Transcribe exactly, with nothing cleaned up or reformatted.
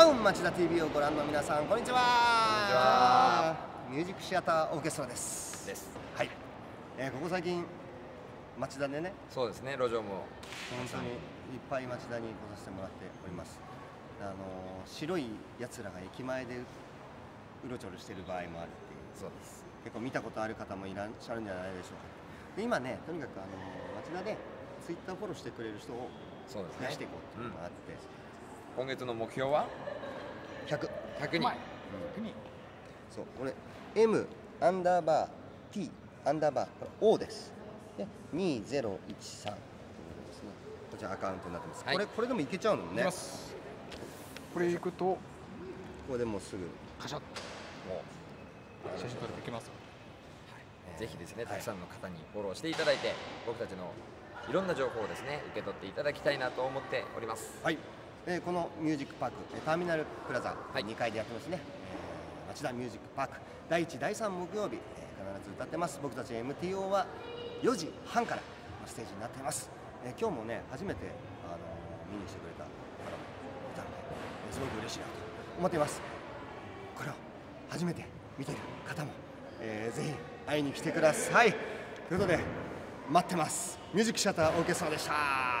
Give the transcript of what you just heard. タウン町田 ティービー をご覧の皆さん、こんにちは。ミュージックシアターオーケストラです。です。はい。えー、ここ最近町田でね。そうですね。路上も本当にいっぱい町田に来させてもらっております。あのー、白い奴らが駅前でうろちょろしている場合もあるっていう。そうです。結構見たことある方もいらっしゃるんじゃないでしょうか。で今ね、とにかくあのー、町田でツイッターフォローしてくれる人を増やしていこうっていうのがあって。今月の目標はひゃく、ひゃくにん、そう、これ M アンダーバー T アンダーバー O です。で、にゼロいちさんということですね。こちらアカウントになってます。はい、これこれでもいけちゃうのね。これいくとここでもうすぐカシャッと写真撮れてきますよ。はい、ぜひですね、たくさんの方にフォローしていただいて、はい、僕たちのいろんな情報をですね受け取っていただきたいなと思っております。はい。えー、このミュージックパーク、ターミナルプラザにかいでやってますね、はい、町田ミュージックパークだいいちだいさん木曜日、えー、必ず歌ってます。僕たち エムティーオー はよじはんからステージになっています、えー、今日もね初めて、あのー、見にしてくれた方もいたのですごく嬉しいなと思っています。これを初めて見ている方も、えー、ぜひ会いに来てくださいということで待ってます。ミュージックシアターオーケストラでした。